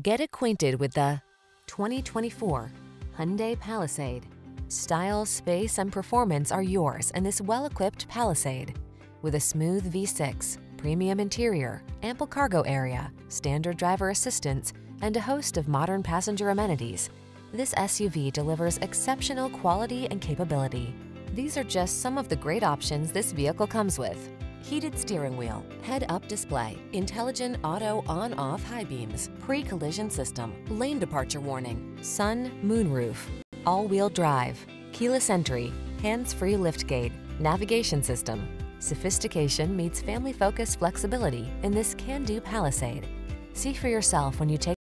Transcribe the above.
Get acquainted with the 2024 Hyundai Palisade. Style, space, and performance are yours in this well-equipped Palisade. With a smooth V6, premium interior, ample cargo area, standard driver assistance, and a host of modern passenger amenities, this SUV delivers exceptional quality and capability. These are just some of the great options this vehicle comes with: heated steering wheel, head-up display, intelligent auto on-off high beams, pre-collision system, lane departure warning, sun, moon roof, all-wheel drive, keyless entry, hands-free liftgate, navigation system. Sophistication meets family-focused flexibility in this can-do Palisade. See for yourself when you take